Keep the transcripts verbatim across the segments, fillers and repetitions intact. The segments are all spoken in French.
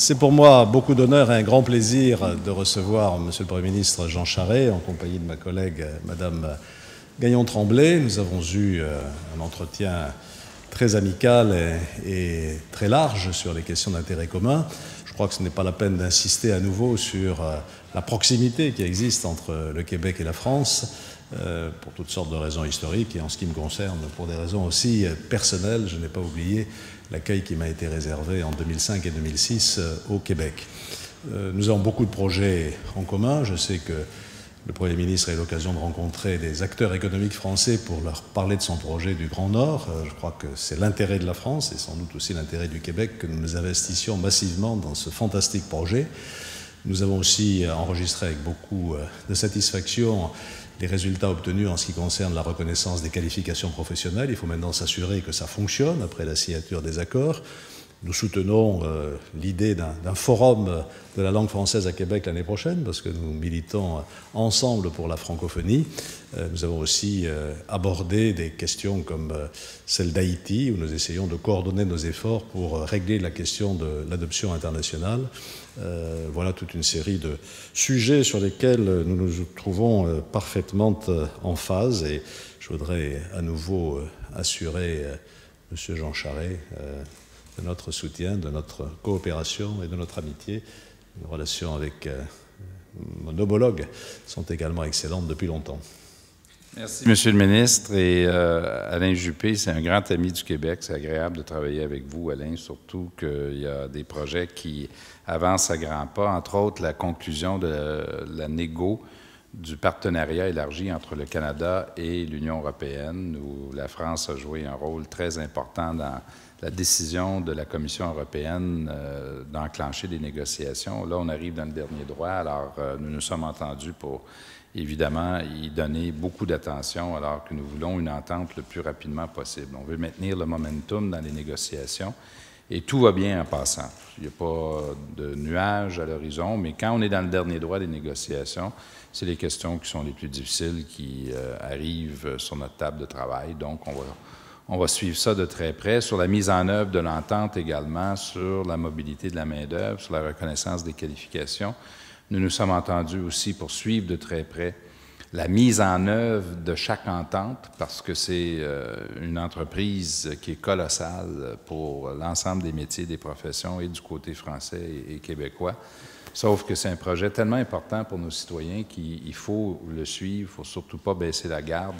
C'est pour moi beaucoup d'honneur et un grand plaisir de recevoir Monsieur le Premier ministre Jean Charest en compagnie de ma collègue Madame Gagnon-Tremblay. Nous avons eu un entretien très amical et, et très large sur les questions d'intérêt commun. Je crois que ce n'est pas la peine d'insister à nouveau sur la proximité qui existe entre le Québec et la France, euh, pour toutes sortes de raisons historiques et en ce qui me concerne, pour des raisons aussi personnelles. Je n'ai pas oublié l'accueil qui m'a été réservé en deux mille cinq et deux mille six euh, au Québec. Euh, nous avons beaucoup de projets en commun. Je sais que le Premier ministre a eu l'occasion de rencontrer des acteurs économiques français pour leur parler de son projet du Grand Nord. Euh, je crois que c'est l'intérêt de la France et sans doute aussi l'intérêt du Québec que nous investissions massivement dans ce fantastique projet. Nous avons aussi enregistré avec beaucoup de satisfaction les résultats obtenus en ce qui concerne la reconnaissance des qualifications professionnelles. Il faut maintenant s'assurer que ça fonctionne après la signature des accords. Nous soutenons euh, l'idée d'un forum de la langue française à Québec l'année prochaine parce que nous militons ensemble pour la francophonie. Euh, nous avons aussi euh, abordé des questions comme euh, celle d'Haïti où nous essayons de coordonner nos efforts pour euh, régler la question de l'adoption internationale. Euh, voilà toute une série de sujets sur lesquels nous nous trouvons euh, parfaitement euh, en phase et je voudrais à nouveau euh, assurer euh, Monsieur Jean Charest euh, de notre soutien, de notre coopération et de notre amitié. Nos relations avec euh, mon homologue sont également excellentes depuis longtemps. Merci, Monsieur le ministre. Et euh, Alain Juppé, c'est un grand ami du Québec. C'est agréable de travailler avec vous, Alain, surtout qu'il y a des projets qui avancent à grands pas, entre autres la conclusion de la, la négo du partenariat élargi entre le Canada et l'Union européenne, où la France a joué un rôle très important dans la décision de la Commission européenne euh, d'enclencher des négociations. Là, on arrive dans le dernier droit, alors euh, nous nous sommes entendus pour, évidemment, y donner beaucoup d'attention, alors que nous voulons une entente le plus rapidement possible. On veut maintenir le momentum dans les négociations, et tout va bien en passant. Il n'y a pas de nuages à l'horizon, mais quand on est dans le dernier droit des négociations, c'est les questions qui sont les plus difficiles qui euh, arrivent sur notre table de travail, donc on va... On va suivre ça de très près, sur la mise en œuvre de l'entente également, sur la mobilité de la main-d'œuvre, sur la reconnaissance des qualifications. Nous nous sommes entendus aussi pour suivre de très près la mise en œuvre de chaque entente, parce que c'est euh, une entreprise qui est colossale pour l'ensemble des métiers, des professions et du côté français et, et québécois. Sauf que c'est un projet tellement important pour nos citoyens qu'il faut le suivre, il ne faut surtout pas baisser la garde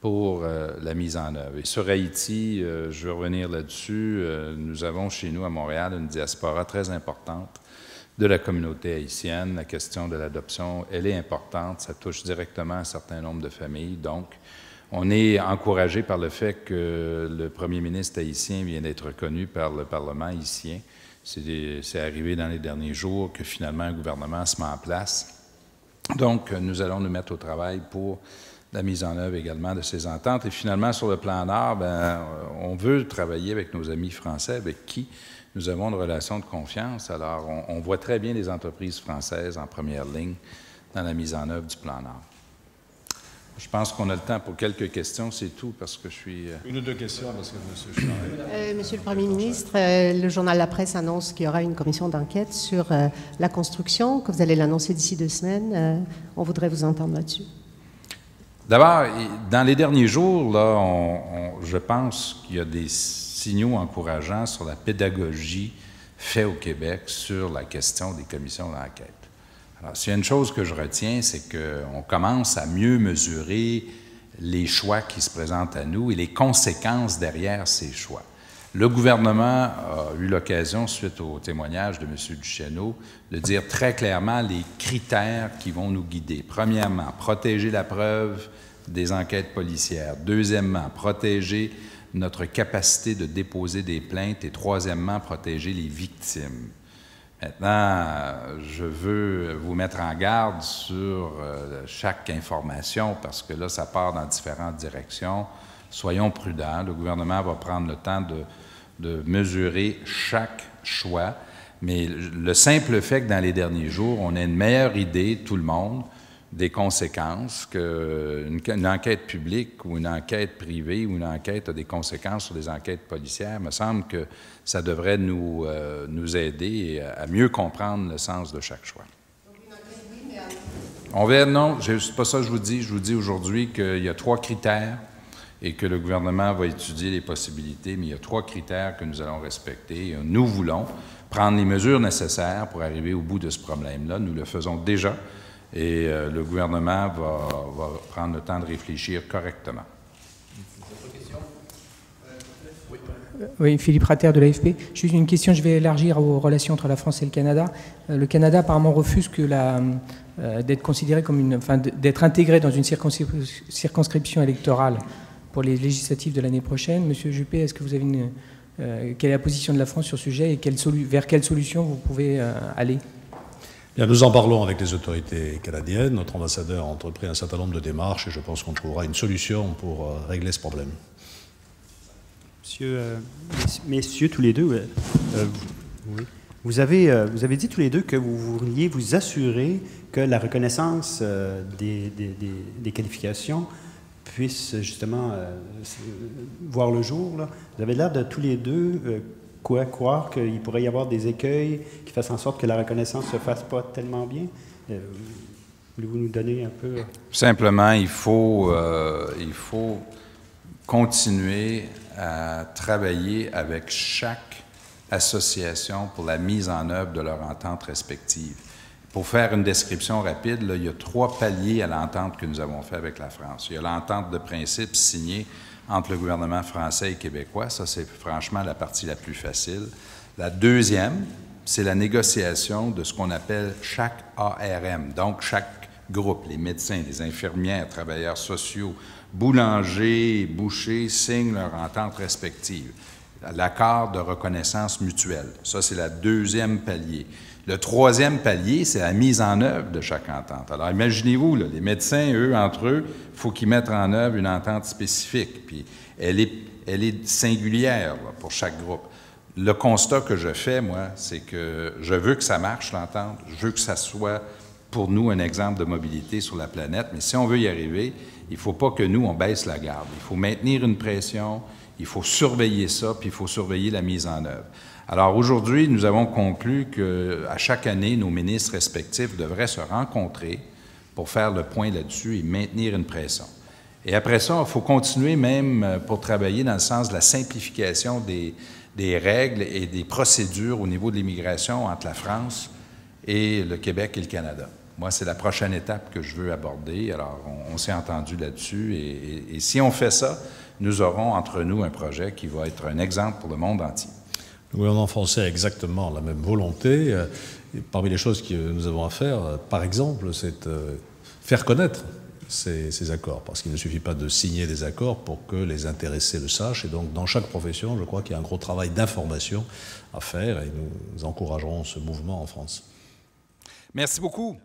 pour euh, la mise en œuvre. Et sur Haïti, euh, je veux revenir là-dessus, euh, nous avons chez nous à Montréal une diaspora très importante de la communauté haïtienne. La question de l'adoption, elle est importante, ça touche directement un certain nombre de familles. Donc, on est encouragé par le fait que le premier ministre haïtien vient d'être reconnu par le Parlement haïtien. C'est arrivé dans les derniers jours que finalement un gouvernement se met en place. Donc, nous allons nous mettre au travail pour la mise en œuvre également de ces ententes. Et finalement, sur le plan Nord, ben, on veut travailler avec nos amis français, avec qui nous avons une relation de confiance. Alors, on, on voit très bien les entreprises françaises en première ligne dans la mise en œuvre du plan Nord. Je pense qu'on a le temps pour quelques questions, c'est tout, parce que je suis... Une ou deux questions, parce que Monsieur Charest... Euh, Monsieur le Premier ministre, euh, le journal La Presse annonce qu'il y aura une commission d'enquête sur euh, la construction, que vous allez l'annoncer d'ici deux semaines. Euh, on voudrait vous entendre là-dessus. D'abord, dans les derniers jours, là, on, on, je pense qu'il y a des signaux encourageants sur la pédagogie faite au Québec sur la question des commissions d'enquête. Alors, s'il y a une chose que je retiens, c'est qu'on commence à mieux mesurer les choix qui se présentent à nous et les conséquences derrière ces choix. Le gouvernement a eu l'occasion, suite au témoignage de M. Duchesneau, de dire très clairement les critères qui vont nous guider. Premièrement, protéger la preuve des enquêtes policières. Deuxièmement, protéger notre capacité de déposer des plaintes. Et troisièmement, protéger les victimes. Maintenant, je veux vous mettre en garde sur chaque information parce que là, ça part dans différentes directions. Soyons prudents. Le gouvernement va prendre le temps de, de mesurer chaque choix. Mais le simple fait que dans les derniers jours, on ait une meilleure idée, tout le monde, des conséquences, qu'une une enquête publique ou une enquête privée ou une enquête a des conséquences sur des enquêtes policières. Il me semble que ça devrait nous, euh, nous aider à mieux comprendre le sens de chaque choix. On verra, non, c'est pas ça que je vous dis. Je vous dis aujourd'hui qu'il y a trois critères et que le gouvernement va étudier les possibilités, mais il y a trois critères que nous allons respecter. Nous voulons prendre les mesures nécessaires pour arriver au bout de ce problème-là. Nous le faisons déjà. Et euh, le gouvernement va, va prendre le temps de réfléchir correctement. Oui, Philippe Rater de l'A F P. Juste une question, je vais élargir aux relations entre la France et le Canada. Euh, le Canada apparemment refuse que la, euh, d'être considéré comme une, enfin, d'être intégré dans une circonscription électorale pour les législatives de l'année prochaine. Monsieur Juppé, est-ce que vous avez une, euh, quelle est la position de la France sur ce sujet et quelle vers quelle solution vous pouvez euh, aller? Bien, nous en parlons avec les autorités canadiennes. Notre ambassadeur a entrepris un certain nombre de démarches et je pense qu'on trouvera une solution pour euh, régler ce problème. Monsieur, euh, messieurs, tous les deux, euh, oui. vous, avez, euh, vous avez dit tous les deux que vous vouliez vous assurer que la reconnaissance euh, des, des, des, des qualifications puisse justement euh, voir le jour. Là. Vous avez l'air de tous les deux... Euh, Quoi, croire qu'il pourrait y avoir des écueils qui fassent en sorte que la reconnaissance ne se fasse pas tellement bien? Euh, Voulez-vous nous donner un peu... Simplement, il faut, euh, il faut continuer à travailler avec chaque association pour la mise en œuvre de leur entente respective. Pour faire une description rapide, là, il y a trois paliers à l'entente que nous avons fait avec la France. Il y a l'entente de principe signée entre le gouvernement français et québécois. Ça, c'est franchement la partie la plus facile. La deuxième, c'est la négociation de ce qu'on appelle chaque A R M, donc chaque groupe, les médecins, les infirmières, travailleurs sociaux, boulangers, bouchers, signent leur entente respective. L'accord de reconnaissance mutuelle. Ça, c'est la deuxième palier. Le troisième palier, c'est la mise en œuvre de chaque entente. Alors, imaginez-vous, les médecins, eux, entre eux, il faut qu'ils mettent en œuvre une entente spécifique. Puis, elle est, elle est singulière là, pour chaque groupe. Le constat que je fais, moi, c'est que je veux que ça marche, l'entente. Je veux que ça soit, pour nous, un exemple de mobilité sur la planète. Mais si on veut y arriver, il ne faut pas que nous, on baisse la garde. Il faut maintenir une pression. Il faut surveiller ça, puis il faut surveiller la mise en œuvre. Alors aujourd'hui, nous avons conclu qu'à chaque année, nos ministres respectifs devraient se rencontrer pour faire le point là-dessus et maintenir une pression. Et après ça, il faut continuer même pour travailler dans le sens de la simplification des, des règles et des procédures au niveau de l'immigration entre la France et le Québec et le Canada. Moi, c'est la prochaine étape que je veux aborder. Alors, on, on s'est entendu là-dessus. Et, et, et si on fait ça, nous aurons entre nous un projet qui va être un exemple pour le monde entier. Le gouvernement français a exactement la même volonté. Et parmi les choses que nous avons à faire, par exemple, c'est faire connaître ces, ces accords, parce qu'il ne suffit pas de signer des accords pour que les intéressés le sachent. Et donc, dans chaque profession, je crois qu'il y a un gros travail d'information à faire et nous encouragerons ce mouvement en France. Merci beaucoup.